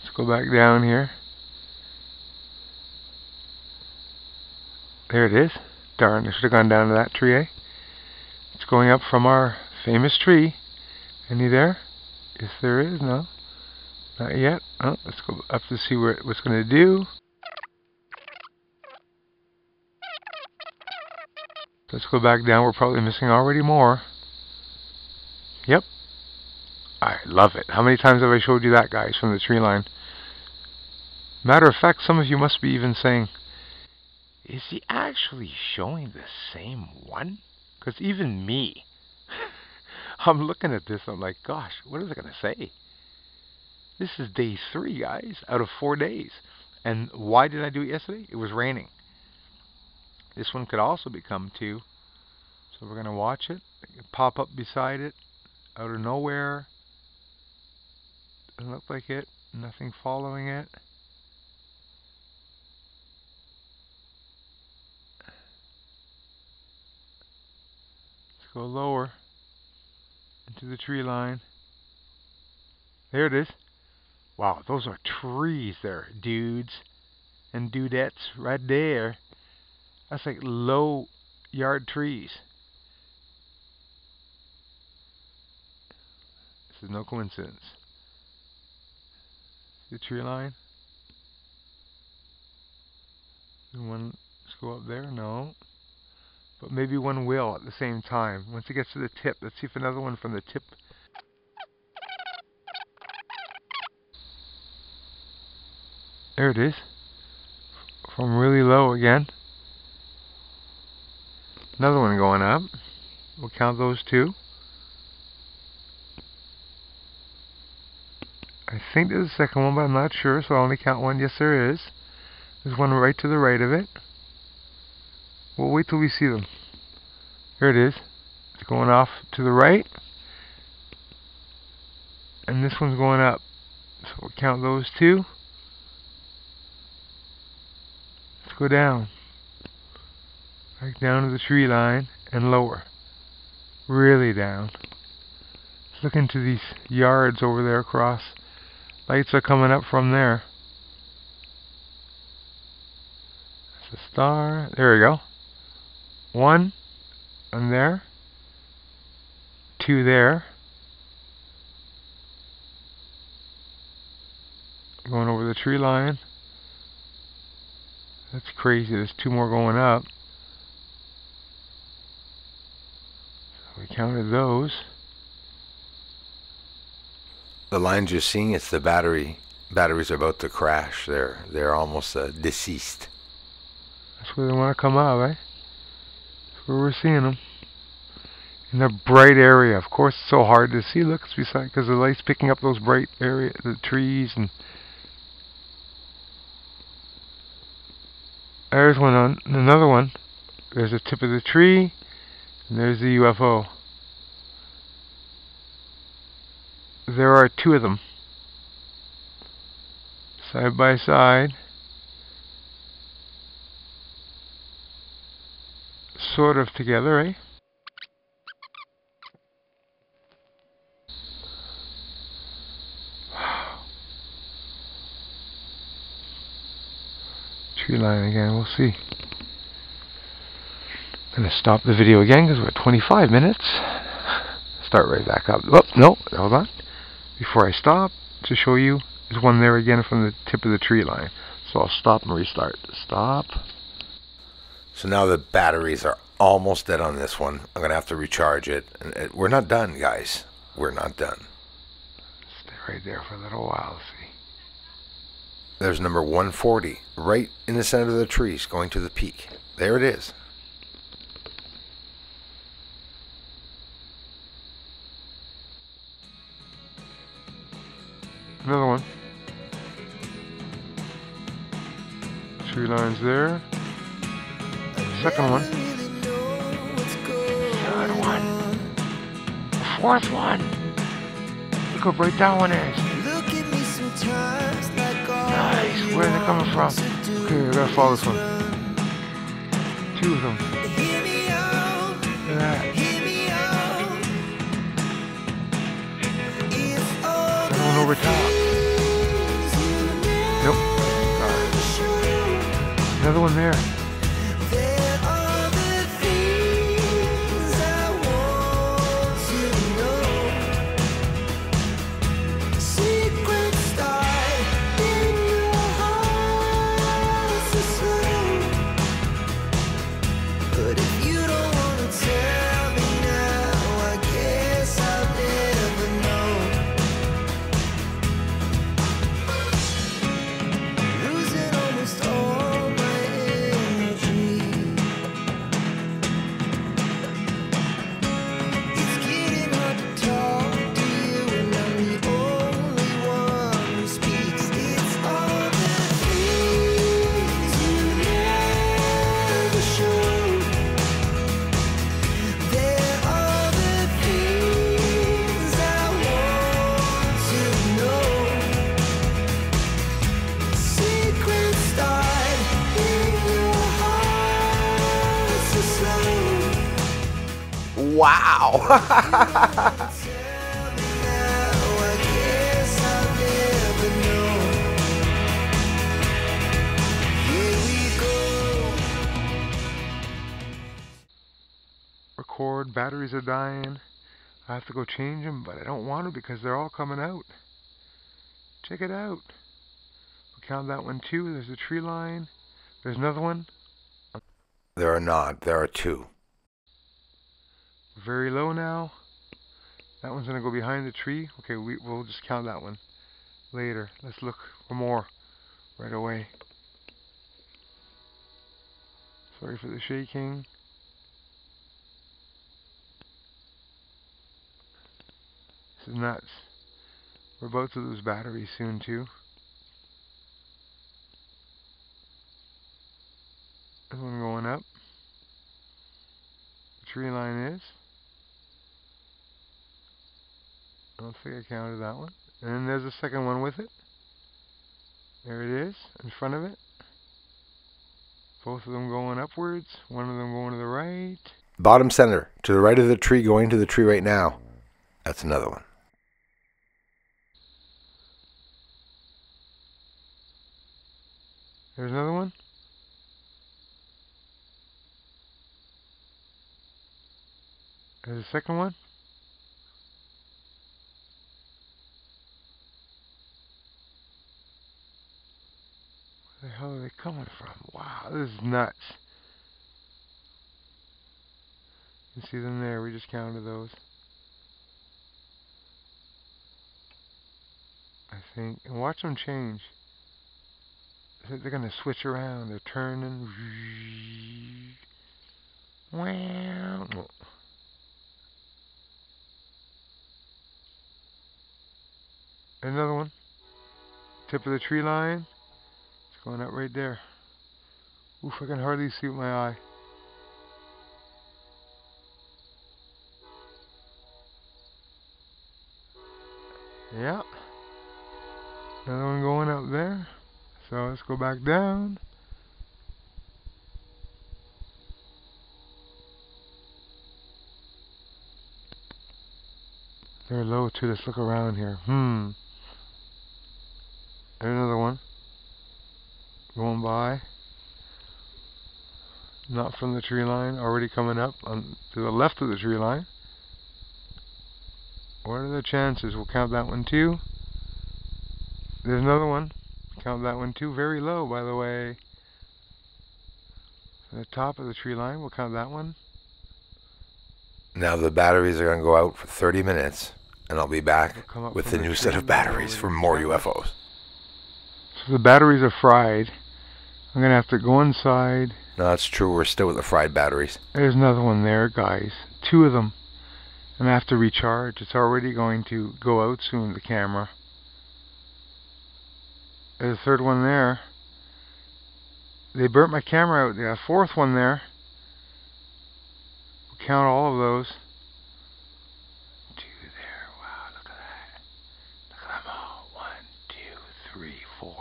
Let's go back down here. There it is. Darn, I should have gone down to that tree, eh? It's going up from our famous tree. Any there? Yes, there is. No? Not yet. Oh, let's go up to see what's going to do. Let's go back down. We're probably missing already more. Yep. I love it. How many times have I showed you that, guys, from the tree line? Matter of fact, some of you must be even saying, is he actually showing the same one? Because even me, I'm looking at this, I'm like, gosh, what is it going to say? This is day 3, guys, out of 4 days. And why did I do it yesterday? It was raining. This one could also become 2. So we're going to watch it, pop up beside it, out of nowhere. Doesn't look like it, nothing following it. Go lower into the tree line. There it is. Wow, those are trees there, dudes and dudettes right there. That's like low yard trees. This is no coincidence. See the tree line? One, let's go up there. No. But maybe one will at the same time. Once it gets to the tip, let's see if another one from the tip. There it is. From really low again. Another one going up. We'll count those 2. I think there's a second one, but I'm not sure, so I'll only count one. Yes, there is. There's one right to the right of it. We'll wait till we see them. Here it is. It's going off to the right. And this one's going up. So we'll count those 2. Let's go down. Back down to the tree line and lower. Really down. Let's look into these yards over there across. Lights are coming up from there. That's a star. There we go. 1 on there, 2 there, going over the tree line. That's crazy, there's 2 more going up. So we counted those. The lines you're seeing, it's the batteries are about to crash. They're almost deceased. That's where they want to come out, right? Where we're seeing them in a bright area. Of course, it's so hard to see. Look, it's beside because the light's picking up those bright area, the trees, and there's one on another one. There's the tip of the tree, and there's the UFO. There are 2 of them side by side. Sort of together, eh? boundary line again. We'll see. I'm going to stop the video again because we're at 25 minutes. Start right back up. Oh, no, hold on. Before I stop, to show you, there's one there again from the tip of the tree line. So I'll stop and restart. Stop. So now the batteries are almost dead on this one. I'm going to have to recharge it. And we're not done, guys. We're not done. Stay right there for a little while. See. There's number 140 right in the center of the trees going to the peak. There it is. Another one. Tree lines there. Second one. Third one. Fourth one. Look how bright that one is. Nice. Where are they coming from? Okay, I gotta follow this one. Two of them. Look at that. That one over top. Nope. Right. Another one there. Wow! Record, batteries are dying. I have to go change them, but I don't want to because they're all coming out. Check it out. We count that one too. There's a tree line. There's another one. There are not. There are two. Very low now. That one's going to go behind the tree. Okay, we'll just count that one later. Let's look for more right away. Sorry for the shaking. This is nuts. We're about to lose batteries soon too. This one going up. The tree line is. I don't think I counted that one. And then there's a second one with it. There it is, in front of it. Both of them going upwards. One of them going to the right. Bottom center, to the right of the tree, going to the tree right now. That's another one. There's another one. There's a second one. Where the hell are they coming from? Wow, this is nuts. You can see them there, we just counted those. I think, and watch them change. They're gonna switch around, they're turning. Wow. Another one. Tip of the tree line. It's going up right there. Oof, I can hardly see with my eye. Yeah. Another one going up there. So let's go back down. They're low too. Let's look around here. There's another one. Going by. not from the tree line, already coming up on to the left of the tree line. What are the chances? We'll count that one too. There's another one. Count that one too. Very low, by the way. The top of the tree line, we'll count that one. Now the batteries are going to go out for 30 minutes, and I'll be back with the new set of batteries for more UFOs. So the batteries are fried. I'm going to have to go inside. No, that's true. We're still with the fried batteries. There's another one there, guys. Two of them. I'm going to have to recharge. It's already going to go out soon, the camera. There's a third one there. They burnt my camera out. They got a fourth one there. We'll count all of those. Two there. Wow, look at that. Look at them all. One, two, three, four.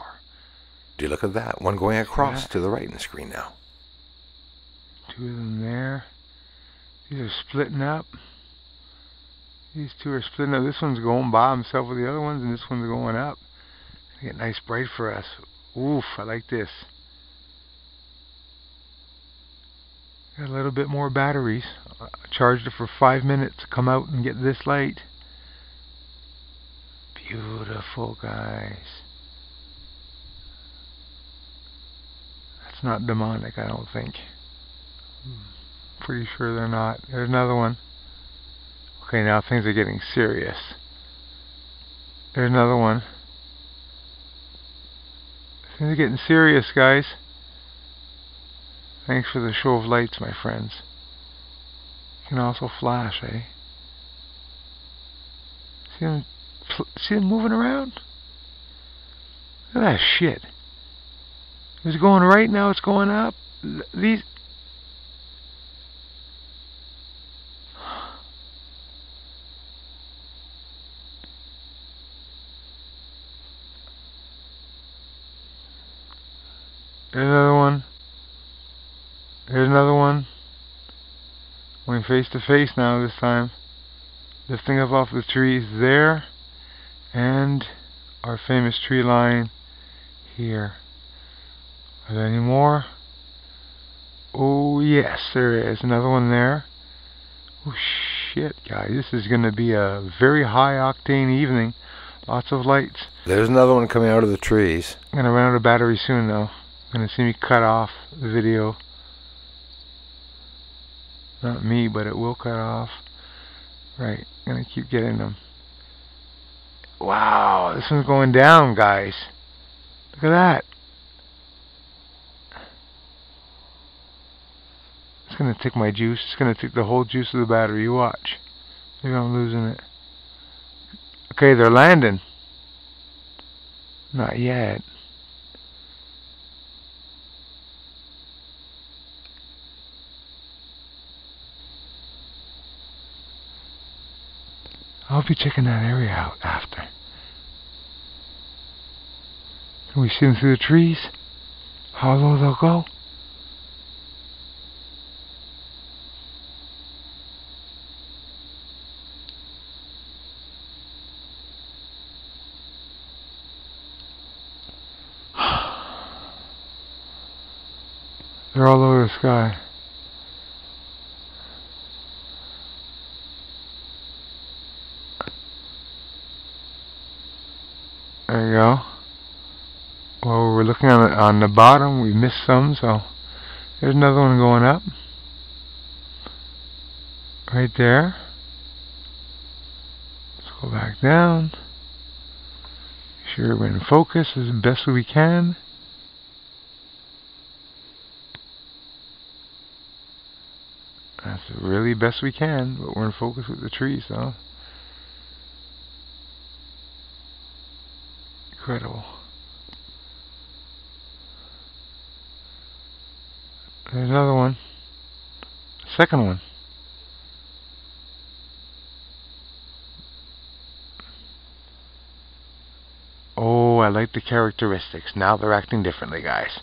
Do you look at that? One going across to the right in the screen now. Two of them there. These are splitting up. These two are splitting up. This one's going by himself with the other ones, and this one's going up. They get nice bright for us. Oof, I like this. Got a little bit more batteries. I charged it for 5 minutes to come out and get this light. Beautiful, guys. That's not demonic, I don't think. Pretty sure they're not. There's another one. Okay, now things are getting serious. There's another one. Things are getting serious, guys. Thanks for the show of lights, my friends. You can also flash, eh? See them moving around? Look at that shit. It was going right, now it's going up. These... There's another one. Here's another one. Going face to face now this time. Lifting up off the trees there. And our famous tree line here. Are there any more? Oh yes, there is. Another one there. Oh shit, guys. This is going to be a very high octane evening. Lots of lights. There's another one coming out of the trees. I'm going to run out of battery soon though. You're going to see me cut off the video. Not me, but it will cut off. Right, I'm going to keep getting them. Wow, this one's going down, guys. Look at that. It's going to take my juice. It's going to take the whole juice of the battery. You watch. Maybe I'm losing it. Okay, they're landing. Not yet. I'll be checking that area out after. Can we see them through the trees? How low they'll go? They're all over the sky. There you go. Well, we're looking on the bottom. We missed some, so there's another one going up. Right there. Let's go back down. Make sure we're in focus as best we can. That's really best we can, but we're in focus with the trees, though. Incredible. There's another one. Second one. Oh, I like the characteristics. Now they're acting differently, guys.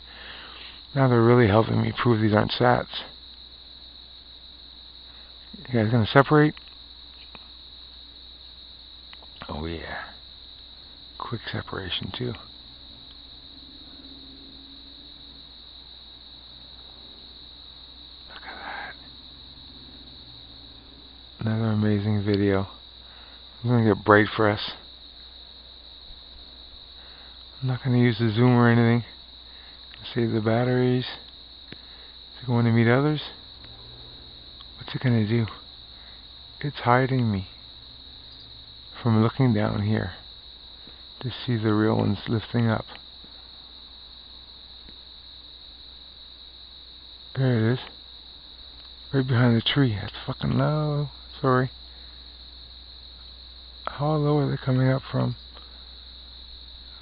Now they're really helping me prove these aren't sats. You guys gonna separate? Oh yeah. Quick separation too. Another amazing video. I'm going to get bright for us. I'm not going to use the zoom or anything. Save the batteries. Is it going to meet others? What's it going to do? It's hiding me from looking down here to see the real ones lifting up. There it is. Right behind the tree. That's fucking low. Sorry. How low are they coming up from?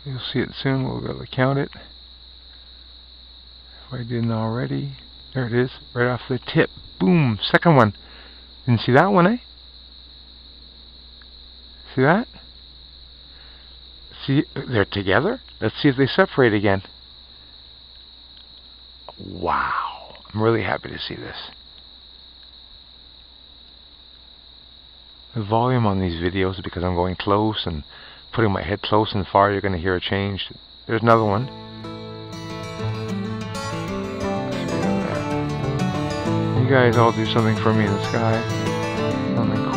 You'll see it soon. We'll be able to count it. If I didn't already. There it is. Right off the tip. Boom. Second one. Didn't see that one, eh? See that? See, they're together? Let's see if they separate again. Wow. I'm really happy to see this. The volume on these videos, because I'm going close and putting my head close and far, you're going to hear a change. There's another one. You guys all do something for me in the sky. Something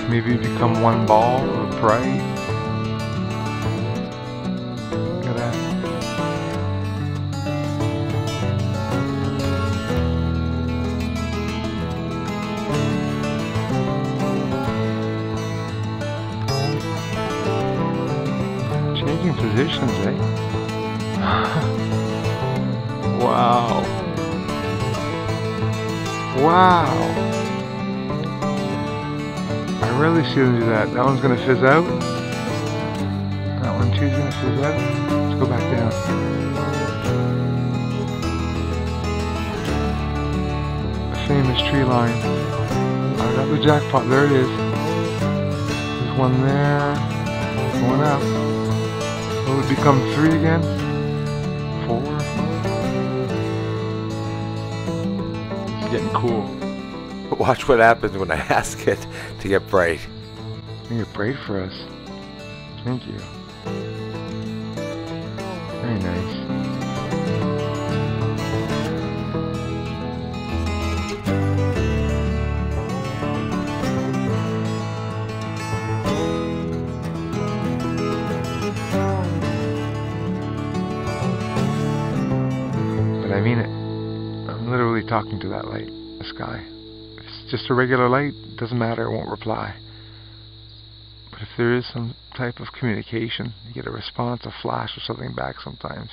cool. Maybe become one ball or bright. Look at that. Changing positions, eh? Wow. Wow. I rarely see them do that. That one's going to fizz out. That one too is going to fizz out. Let's go back down. A famous tree line. I got the jackpot. There it is. There's one there. One up. Will it become three again? Four? It's getting cool. Watch what happens when I ask it to get bright. You prayed for us. Thank you. Very nice. But I mean it. I'm literally talking to that light, the sky. Just a regular light, doesn't matter, it won't reply. But if there is some type of communication, you get a response, a flash or something back sometimes.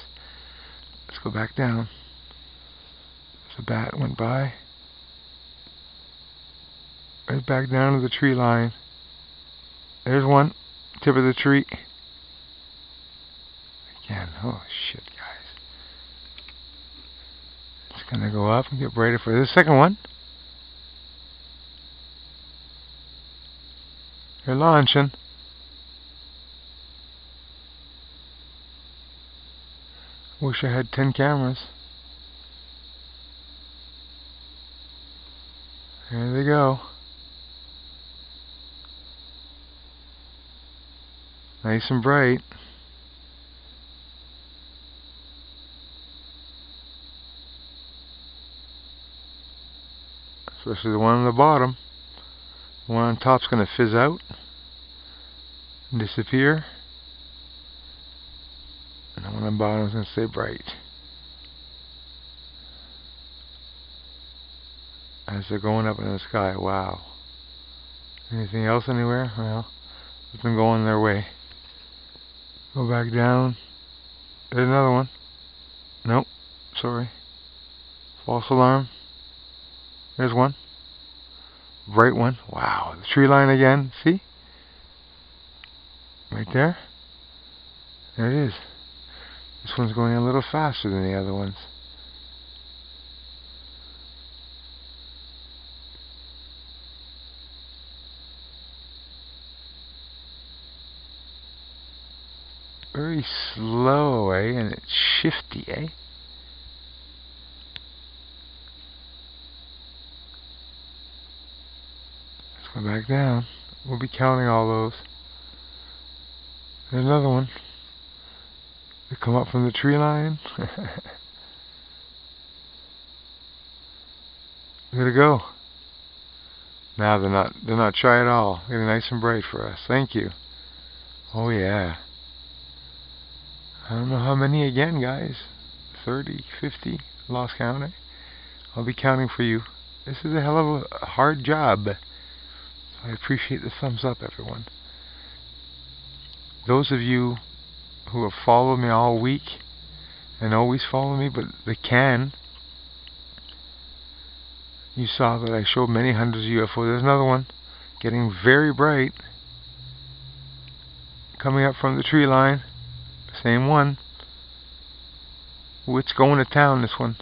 Let's go back down. There's a bat went by. Right back down to the tree line. There's one, tip of the tree. Again, oh shit guys. It's gonna go up and get brighter for this second one. They're launching. Wish I had 10 cameras. There they go. Nice and bright. Especially the one on the bottom. One on top's going to fizz out and disappear, and the one on bottom's going to stay bright as they're going up in the sky. Wow. Anything else anywhere? Well, they've been going their way. Go back down. There's another one. Nope. Sorry. False alarm. There's one. Bright one. Wow. The tree line again. See? Right there. There it is. This one's going a little faster than the other ones. Very slow, eh? And it's shifty, eh? Go back down. We'll be counting all those. There's another one. They come up from the tree line. There to go. Now they're not shy at all. They're nice and bright for us. Thank you. Oh yeah. I don't know how many again, guys. 30, 50, lost counting. I'll be counting for you. This is a hell of a hard job. So I appreciate the thumbs up, everyone. Those of you who have followed me all week and always follow me, but they can. You saw that I showed many hundreds of UFOs. There's another one, getting very bright, coming up from the tree line. Same one. Ooh, it's going to town, this one.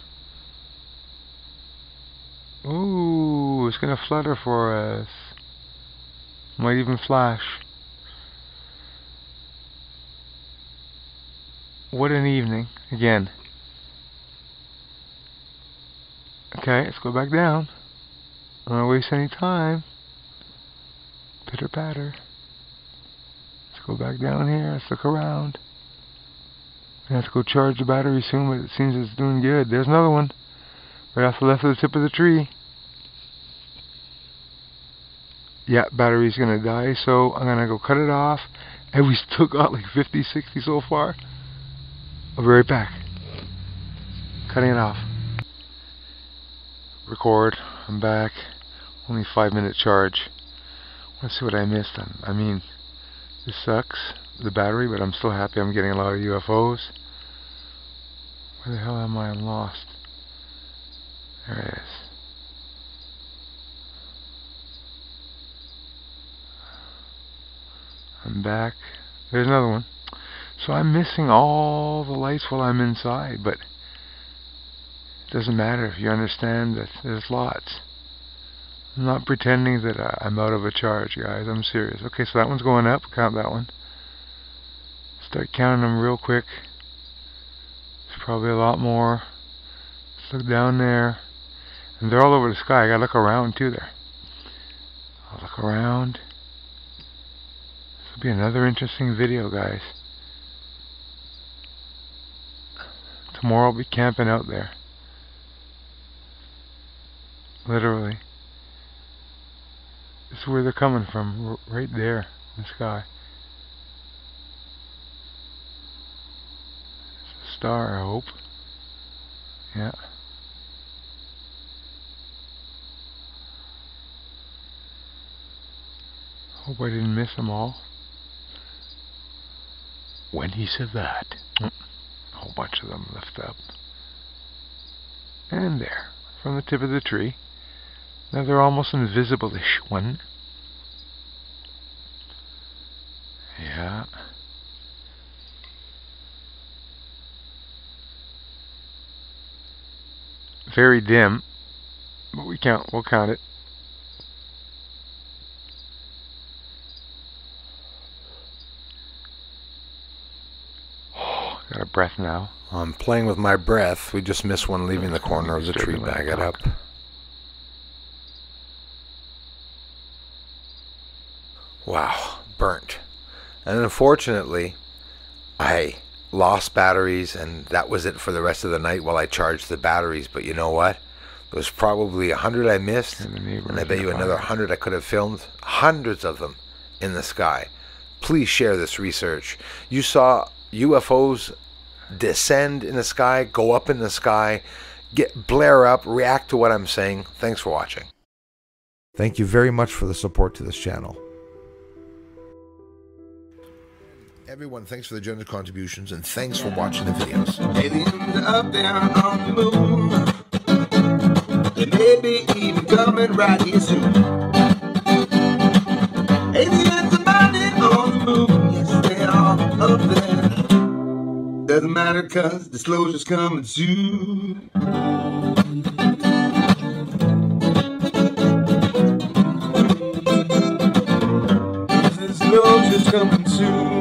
Ooh, it's going to flutter for us. Might even flash. What an evening, again. Okay, let's go back down. I don't want to waste any time. Pitter patter. Let's go back down here. Let's look around. I have to go charge the battery soon, but it seems it's doing good. There's another one. Right off the left of the tip of the tree. Yeah, battery's going to die, so I'm going to go cut it off. And we still got like 50, 60 so far. I'll be right back. Cutting it off. Record. I'm back. Only 5-minute charge. Let's see what I missed. I mean, this sucks, the battery, but I'm still happy I'm getting a lot of UFOs. Where the hell am I? I'm lost. There it is. I'm back. There's another one. So I'm missing all the lights while I'm inside, but doesn't matter if you understand that there's lots. I'm not pretending that I'm out of a charge, guys. I'm serious. Okay, so that one's going up. Count that one. Start counting them real quick. There's probably a lot more. Let's look down there. And they're all over the sky. I gotta look around too there. I'll look around. This will be another interesting video, guys. Tomorrow I'll be camping out there. Literally. This is where they're coming from, right there in the sky. It's a star, I hope. Yeah. Hope I didn't miss them all. When he said that, a whole bunch of them lift up. And there, from the tip of the tree. Another almost invisible-ish one. Yeah. Very dim, but we'll count it. Oh, got a breath now. I'm playing with my breath. We just missed one leaving the corner of the tree. Bag it up. Wow, burnt. And unfortunately, I lost batteries, and that was it for the rest of the night while I charged the batteries. But you know what? There was probably 100 I missed, and I bet you another 100 I could have filmed. Hundreds of them in the sky. Please share this research. You saw UFOs descend in the sky, go up in the sky, blare up, react to what I'm saying. Thanks for watching. Thank you very much for the support to this channel. Everyone, thanks for the generous contributions, and thanks for watching the videos. Aliens up there on the moon. They may be even coming right here soon. Aliens are mighty on the moon. Yes, they are up there. Doesn't matter, cause disclosure's coming soon. Disclosure's coming soon.